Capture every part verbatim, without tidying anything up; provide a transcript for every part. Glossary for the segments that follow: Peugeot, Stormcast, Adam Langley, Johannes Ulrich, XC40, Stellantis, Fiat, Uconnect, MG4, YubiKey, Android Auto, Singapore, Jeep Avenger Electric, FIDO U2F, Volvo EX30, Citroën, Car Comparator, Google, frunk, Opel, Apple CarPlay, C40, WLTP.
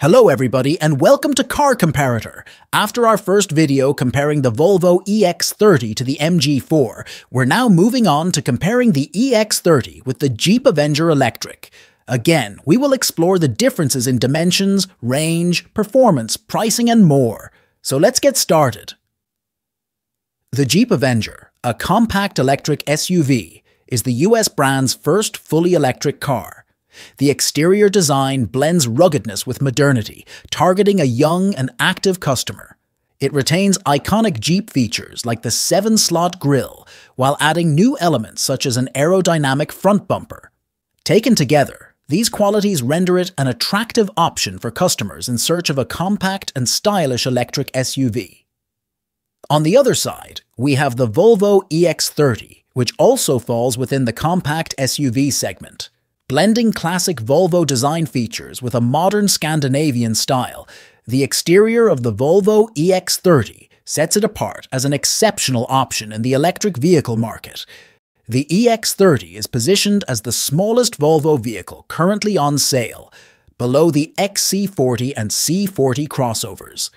Hello everybody and welcome to Car Comparator. After our first video comparing the Volvo E X thirty to the M G four, we're now moving on to comparing the E X thirty with the Jeep Avenger Electric. Again, we will explore the differences in dimensions, range, performance, pricing and more. So let's get started. The Jeep Avenger, a compact electric S U V, is the U S brand's first fully electric car. The exterior design blends ruggedness with modernity, targeting a young and active customer. It retains iconic Jeep features like the seven-slot grille, while adding new elements such as an aerodynamic front bumper. Taken together, these qualities render it an attractive option for customers in search of a compact and stylish electric S U V. On the other side, we have the Volvo E X thirty, which also falls within the compact S U V segment. Blending classic Volvo design features with a modern Scandinavian style, the exterior of the Volvo E X thirty sets it apart as an exceptional option in the electric vehicle market. The E X thirty is positioned as the smallest Volvo vehicle currently on sale, below the X C forty and C forty crossovers.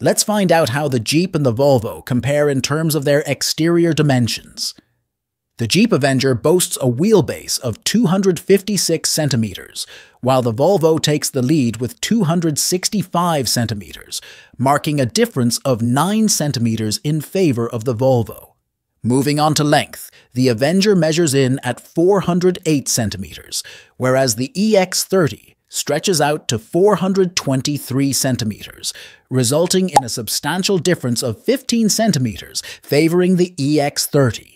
Let's find out how the Jeep and the Volvo compare in terms of their exterior dimensions. The Jeep Avenger boasts a wheelbase of two hundred fifty-six centimeters, while the Volvo takes the lead with two hundred sixty-five centimeters, marking a difference of nine centimeters in favor of the Volvo. Moving on to length, the Avenger measures in at four hundred eight centimeters, whereas the E X thirty stretches out to four hundred twenty-three centimeters, resulting in a substantial difference of fifteen centimeters favoring the E X thirty.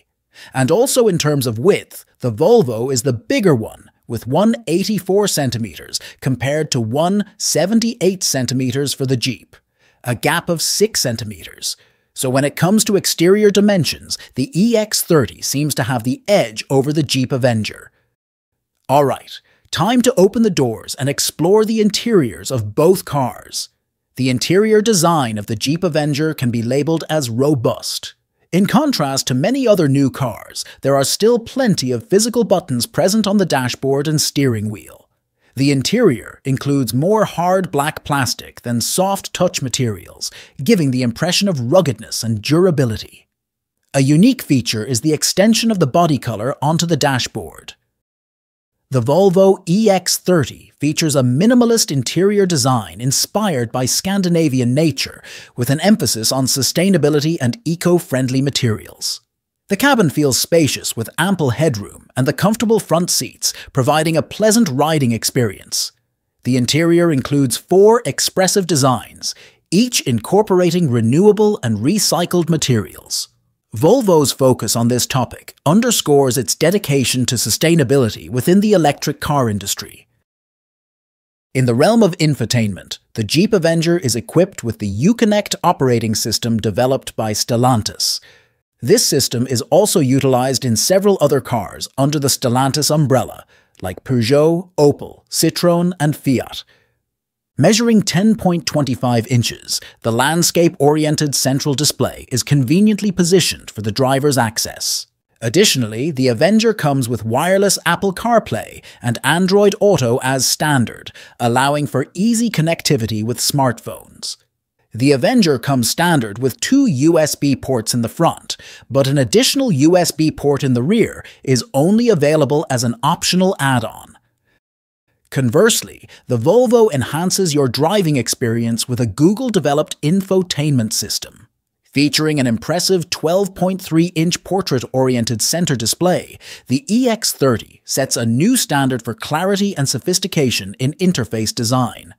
And also in terms of width, the Volvo is the bigger one, with one hundred eighty-four centimeters compared to one hundred seventy-eight centimeters for the Jeep, a gap of six centimeters. So when it comes to exterior dimensions, the E X thirty seems to have the edge over the Jeep Avenger. Alright, time to open the doors and explore the interiors of both cars. The interior design of the Jeep Avenger can be labeled as robust. In contrast to many other new cars, there are still plenty of physical buttons present on the dashboard and steering wheel. The interior includes more hard black plastic than soft touch materials, giving the impression of ruggedness and durability. A unique feature is the extension of the body color onto the dashboard. The Volvo E X thirty features a minimalist interior design inspired by Scandinavian nature, with an emphasis on sustainability and eco-friendly materials. The cabin feels spacious with ample headroom and the comfortable front seats, providing a pleasant riding experience. The interior includes four expressive designs, each incorporating renewable and recycled materials. Volvo's focus on this topic underscores its dedication to sustainability within the electric car industry. In the realm of infotainment, the Jeep Avenger is equipped with the Uconnect operating system developed by Stellantis. This system is also utilized in several other cars under the Stellantis umbrella, like Peugeot, Opel, Citroën, and Fiat. Measuring ten point two five inches, the landscape-oriented central display is conveniently positioned for the driver's access. Additionally, the Avenger comes with wireless Apple CarPlay and Android Auto as standard, allowing for easy connectivity with smartphones. The Avenger comes standard with two U S B ports in the front, but an additional U S B port in the rear is only available as an optional add-on. Conversely, the Volvo enhances your driving experience with a Google-developed infotainment system. Featuring an impressive twelve point three inch portrait-oriented center display, the E X thirty sets a new standard for clarity and sophistication in interface design.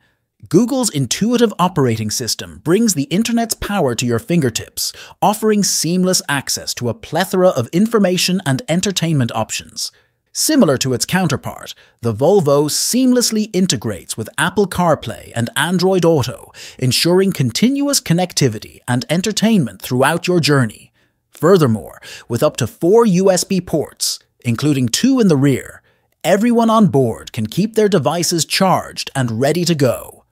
Google's intuitive operating system brings the internet's power to your fingertips, offering seamless access to a plethora of information and entertainment options. Similar to its counterpart, the Volvo seamlessly integrates with Apple CarPlay and Android Auto, ensuring continuous connectivity and entertainment throughout your journey. Furthermore, with up to four U S B ports, including two in the rear, everyone on board can keep their devices charged and ready to go.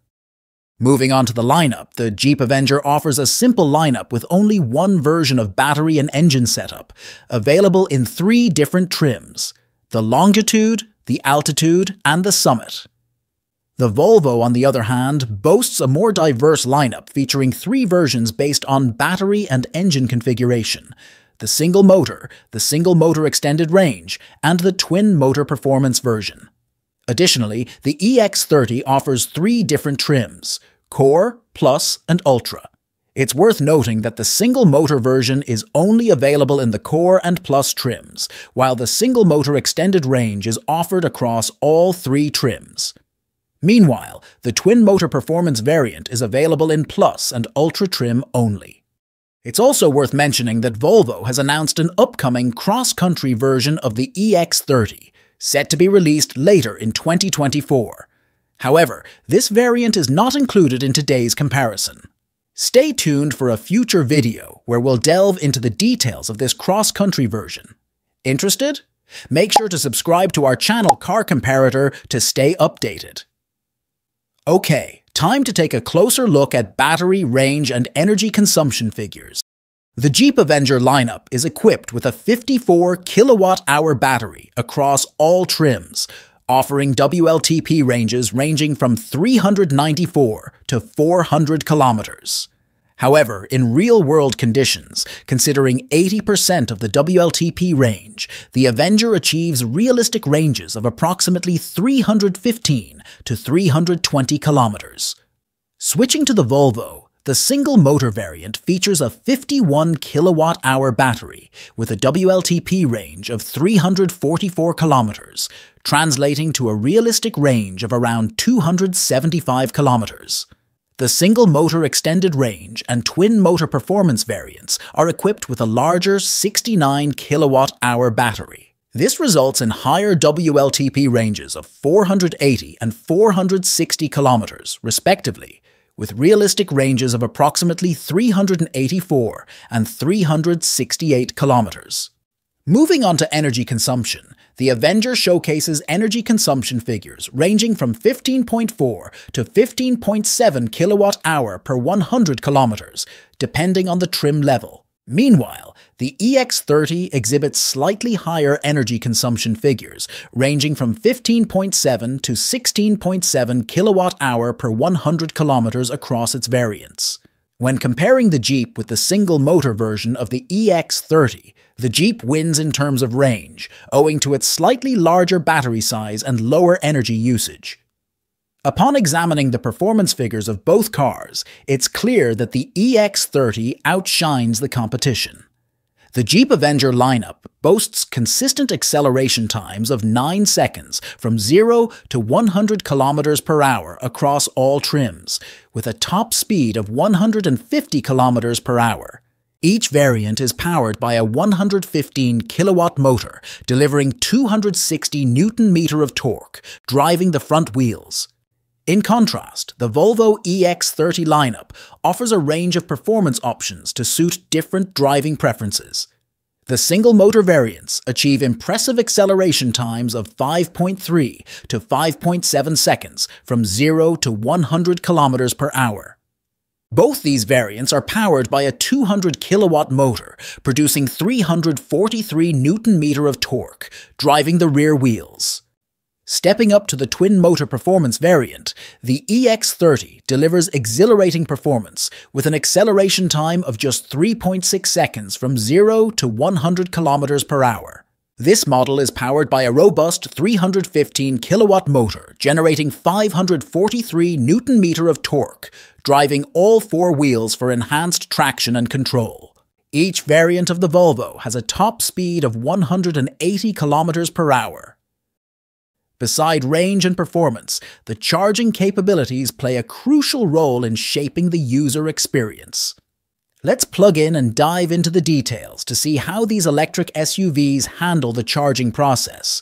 Moving on to the lineup, the Jeep Avenger offers a simple lineup with only one version of battery and engine setup, available in three different trims: the Longitude, the Altitude, and the Summit. The Volvo, on the other hand, boasts a more diverse lineup featuring three versions based on battery and engine configuration: the single motor, the single motor extended range, and the twin motor performance version. Additionally, the E X thirty offers three different trims: Core, Plus, and Ultra. It's worth noting that the single motor version is only available in the Core and Plus trims, while the single motor extended range is offered across all three trims. Meanwhile, the twin-motor performance variant is available in Plus and Ultra trim only. It's also worth mentioning that Volvo has announced an upcoming cross-country version of the E X thirty, set to be released later in twenty twenty-four. However, this variant is not included in today's comparison. Stay tuned for a future video where we'll delve into the details of this cross-country version. Interested? Make sure to subscribe to our channel Car Comparator to stay updated. Okay, time to take a closer look at battery, range, and energy consumption figures. The Jeep Avenger lineup is equipped with a fifty-four kilowatt hour battery across all trims, offering W L T P ranges ranging from three hundred ninety-four to four hundred kilometers. However, in real-world conditions, considering eighty percent of the W L T P range, the Avenger achieves realistic ranges of approximately three hundred fifteen to three hundred twenty kilometers. Switching to the Volvo, the single-motor variant features a fifty-one kilowatt hour battery with a W L T P range of three hundred forty-four kilometers, translating to a realistic range of around two hundred seventy-five kilometers. The single-motor extended range and twin-motor performance variants are equipped with a larger sixty-nine kilowatt hour battery. This results in higher W L T P ranges of four hundred eighty and four hundred sixty kilometers, respectively, with realistic ranges of approximately three hundred eighty-four and three hundred sixty-eight kilometers. Moving on to energy consumption, the Avenger showcases energy consumption figures ranging from fifteen point four to fifteen point seven kilowatt hour per one hundred kilometers, depending on the trim level. Meanwhile, the E X thirty exhibits slightly higher energy consumption figures ranging from fifteen point seven to sixteen point seven kilowatt hour per one hundred kilometers across its variants. When comparing the Jeep with the single-motor version of the E X thirty, the Jeep wins in terms of range, owing to its slightly larger battery size and lower energy usage. Upon examining the performance figures of both cars, it's clear that the E X thirty outshines the competition. The Jeep Avenger lineup boasts consistent acceleration times of nine seconds from zero to one hundred kilometers per hour across all trims, with a top speed of one hundred fifty kilometers per hour. Each variant is powered by a one hundred fifteen kilowatt motor, delivering two hundred sixty newton meters of torque, driving the front wheels. In contrast, the Volvo E X thirty lineup offers a range of performance options to suit different driving preferences. The single-motor variants achieve impressive acceleration times of five point three to five point seven seconds from zero to one hundred kilometers per hour. Both these variants are powered by a two hundred kilowatt motor, producing three hundred forty-three newton meters of torque, driving the rear wheels. Stepping up to the twin-motor performance variant, the E X thirty delivers exhilarating performance with an acceleration time of just three point six seconds from zero to one hundred kilometers per hour. This model is powered by a robust three hundred fifteen kilowatt motor, generating five hundred forty-three newton meters of torque, driving all four wheels for enhanced traction and control. Each variant of the Volvo has a top speed of one hundred eighty kilometers per hour. Beside range and performance, the charging capabilities play a crucial role in shaping the user experience. Let's plug in and dive into the details to see how these electric S U Vs handle the charging process.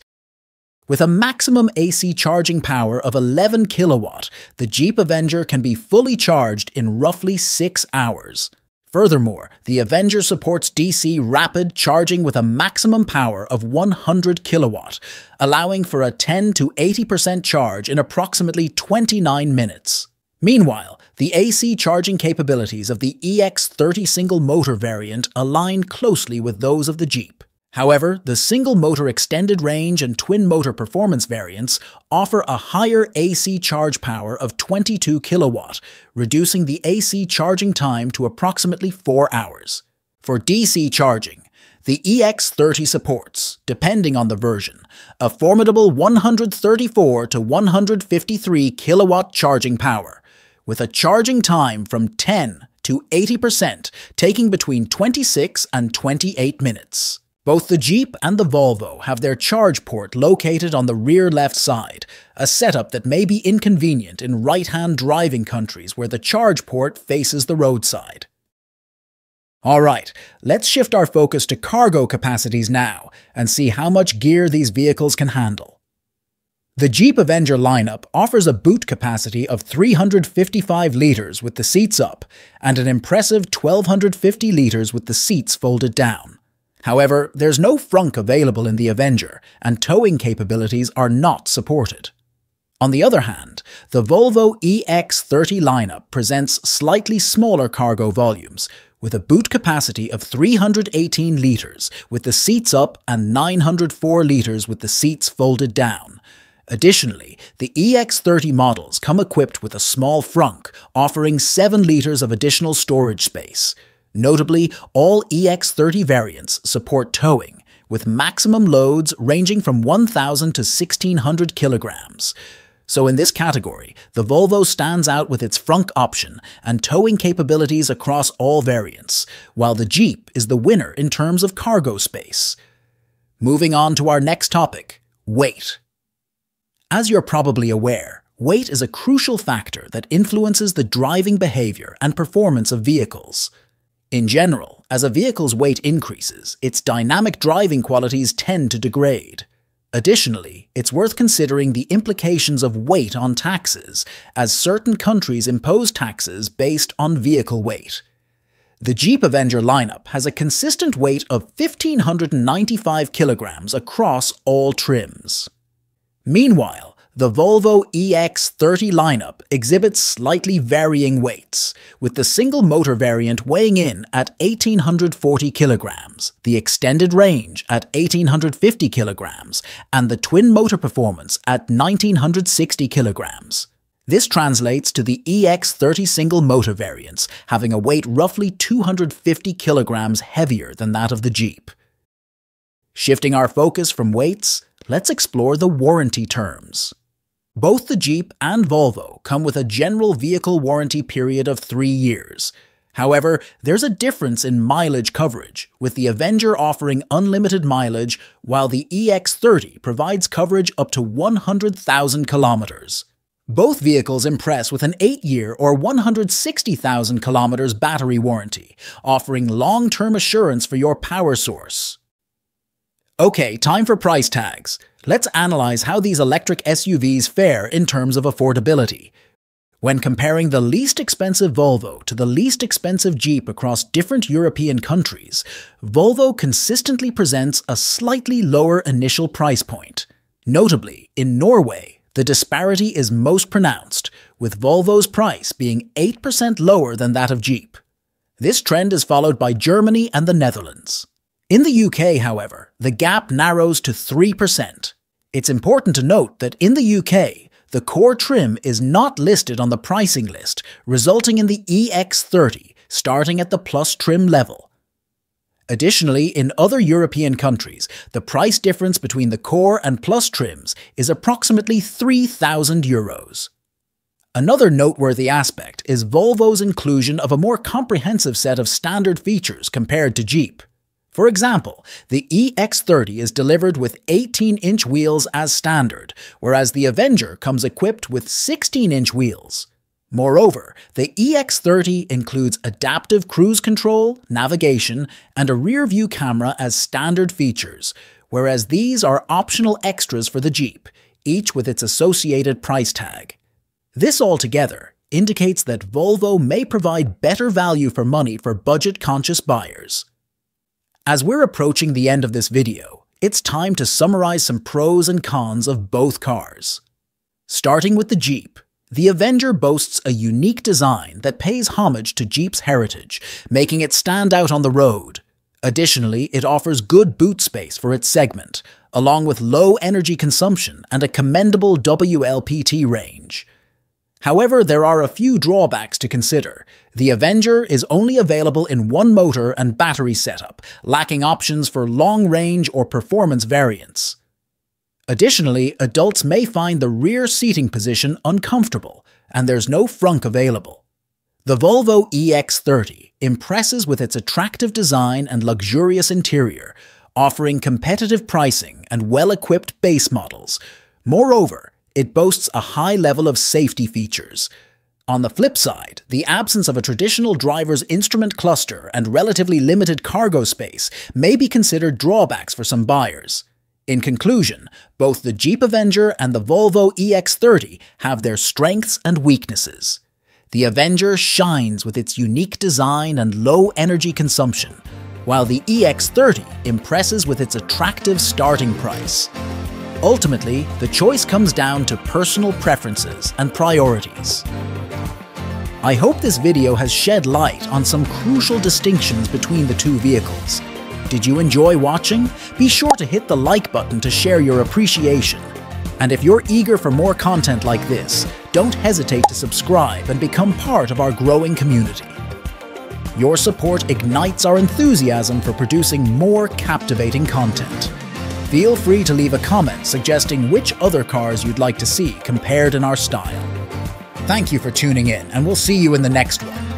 With a maximum A C charging power of eleven kilowatt, the Jeep Avenger can be fully charged in roughly six hours. Furthermore, the Avenger supports D C rapid charging with a maximum power of one hundred kilowatt, allowing for a ten to eighty percent charge in approximately twenty-nine minutes. Meanwhile, the A C charging capabilities of the E X thirty single motor variant align closely with those of the Jeep. However, the single-motor extended range and twin-motor performance variants offer a higher A C charge power of twenty-two kilowatt, reducing the A C charging time to approximately four hours. For D C charging, the E X thirty supports, depending on the version, a formidable one hundred thirty-four to one hundred fifty-three kilowatt charging power, with a charging time from ten to eighty percent, taking between twenty-six and twenty-eight minutes. Both the Jeep and the Volvo have their charge port located on the rear left side, a setup that may be inconvenient in right-hand driving countries where the charge port faces the roadside. Alright, let's shift our focus to cargo capacities now and see how much gear these vehicles can handle. The Jeep Avenger lineup offers a boot capacity of three hundred fifty-five litres with the seats up and an impressive one thousand two hundred fifty litres with the seats folded down. However, there's no frunk available in the Avenger, and towing capabilities are not supported. On the other hand, the Volvo E X thirty lineup presents slightly smaller cargo volumes, with a boot capacity of three hundred eighteen litres with the seats up and nine hundred four litres with the seats folded down. Additionally, the E X thirty models come equipped with a small frunk, offering seven litres of additional storage space. Notably, all E X thirty variants support towing, with maximum loads ranging from one thousand to sixteen hundred kilograms. So in this category, the Volvo stands out with its frunk option and towing capabilities across all variants, while the Jeep is the winner in terms of cargo space. Moving on to our next topic, weight. As you're probably aware, weight is a crucial factor that influences the driving behavior and performance of vehicles. In general, as a vehicle's weight increases, its dynamic driving qualities tend to degrade. Additionally, it's worth considering the implications of weight on taxes, as certain countries impose taxes based on vehicle weight. The Jeep Avenger lineup has a consistent weight of one thousand five hundred ninety-five kilograms across all trims. Meanwhile, the Volvo E X thirty lineup exhibits slightly varying weights, with the single motor variant weighing in at one thousand eight hundred forty kilograms, the extended range at one thousand eight hundred fifty kilograms, and the twin motor performance at one thousand nine hundred sixty kilograms. This translates to the E X thirty single motor variants having a weight roughly two hundred fifty kilograms heavier than that of the Jeep. Shifting our focus from weights, let's explore the warranty terms. Both the Jeep and Volvo come with a general vehicle warranty period of three years. However, there's a difference in mileage coverage, with the Avenger offering unlimited mileage, while the E X thirty provides coverage up to one hundred thousand kilometers. Both vehicles impress with an eight-year or one hundred sixty thousand kilometers battery warranty, offering long-term assurance for your power source. Okay, time for price tags. Let's analyze how these electric S U Vs fare in terms of affordability. When comparing the least expensive Volvo to the least expensive Jeep across different European countries, Volvo consistently presents a slightly lower initial price point. Notably, in Norway, the disparity is most pronounced, with Volvo's price being eight percent lower than that of Jeep. This trend is followed by Germany and the Netherlands. In the U K, however, the gap narrows to three percent. It's important to note that in the U K, the core trim is not listed on the pricing list, resulting in the E X thirty starting at the plus trim level. Additionally, in other European countries, the price difference between the core and plus trims is approximately three thousand euros. Another noteworthy aspect is Volvo's inclusion of a more comprehensive set of standard features compared to Jeep. For example, the E X thirty is delivered with eighteen-inch wheels as standard, whereas the Avenger comes equipped with sixteen-inch wheels. Moreover, the E X thirty includes adaptive cruise control, navigation, and a rear-view camera as standard features, whereas these are optional extras for the Jeep, each with its associated price tag. This altogether indicates that Volvo may provide better value for money for budget-conscious buyers. As we're approaching the end of this video, it's time to summarize some pros and cons of both cars. Starting with the Jeep, the Avenger boasts a unique design that pays homage to Jeep's heritage, making it stand out on the road. Additionally, it offers good boot space for its segment, along with low energy consumption and a commendable W L T P range. However, there are a few drawbacks to consider. The Avenger is only available in one motor and battery setup, lacking options for long range or performance variants. Additionally, adults may find the rear seating position uncomfortable, and there's no frunk available. The Volvo E X thirty impresses with its attractive design and luxurious interior, offering competitive pricing and well-equipped base models. Moreover, it boasts a high level of safety features. On the flip side, the absence of a traditional driver's instrument cluster and relatively limited cargo space may be considered drawbacks for some buyers. In conclusion, both the Jeep Avenger and the Volvo E X thirty have their strengths and weaknesses. The Avenger shines with its unique design and low energy consumption, while the E X thirty impresses with its attractive starting price. Ultimately, the choice comes down to personal preferences and priorities. I hope this video has shed light on some crucial distinctions between the two vehicles. Did you enjoy watching? Be sure to hit the like button to share your appreciation. And if you're eager for more content like this, don't hesitate to subscribe and become part of our growing community. Your support ignites our enthusiasm for producing more captivating content. Feel free to leave a comment suggesting which other cars you'd like to see compared in our style. Thank you for tuning in, and we'll see you in the next one.